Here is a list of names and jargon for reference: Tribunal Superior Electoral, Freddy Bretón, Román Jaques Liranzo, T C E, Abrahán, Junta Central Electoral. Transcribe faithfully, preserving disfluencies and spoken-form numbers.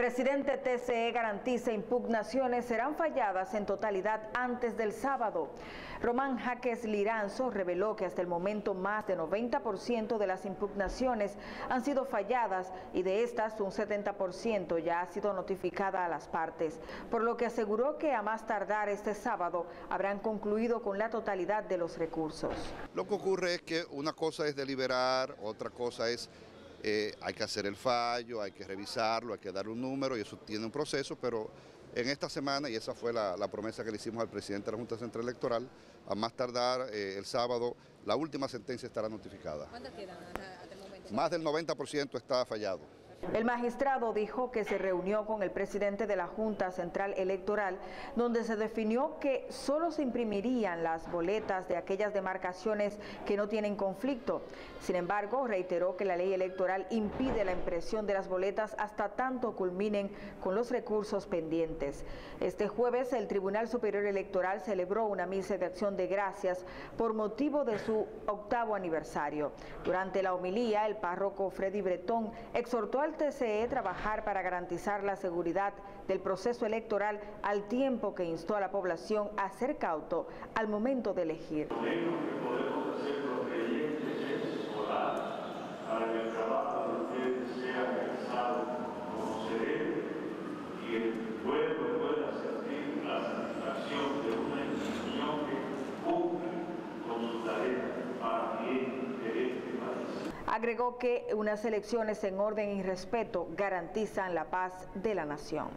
Presidente T C E garantiza impugnaciones serán falladas en totalidad antes del sábado. Román Jaques Liranzo reveló que hasta el momento más del noventa por ciento de las impugnaciones han sido falladas y de estas un setenta por ciento ya ha sido notificada a las partes, por lo que aseguró que a más tardar este sábado habrán concluido con la totalidad de los recursos. Lo que ocurre es que una cosa es deliberar, otra cosa es... Eh, hay que hacer el fallo, hay que revisarlo, hay que darle un número y eso tiene un proceso, pero en esta semana, y esa fue la, la promesa que le hicimos al presidente de la Junta Central Electoral, a más tardar eh, el sábado, la última sentencia estará notificada. ¿Cuántas quedan hasta el momento? Más del noventa por ciento está fallado. El magistrado dijo que se reunió con el presidente de la Junta Central Electoral, donde se definió que solo se imprimirían las boletas de aquellas demarcaciones que no tienen conflicto. Sin embargo, reiteró que la ley electoral impide la impresión de las boletas hasta tanto culminen con los recursos pendientes. Este jueves, el Tribunal Superior Electoral celebró una misa de acción de gracias por motivo de su octavo aniversario. Durante la homilía, el párroco Freddy Bretón exhortó al T C E trabajar para garantizar la seguridad del proceso electoral, al tiempo que instó a la población a ser cauto al momento de elegir. Lo que podemos hacer los creyentes es orar para que el trabajo de ustedes sea realizado como se debe y el pueblo pueda sentir la satisfacción de una institución que cumpla con su tarea para bien de este país. Agregó que unas elecciones en orden y respeto garantizan la paz de la nación.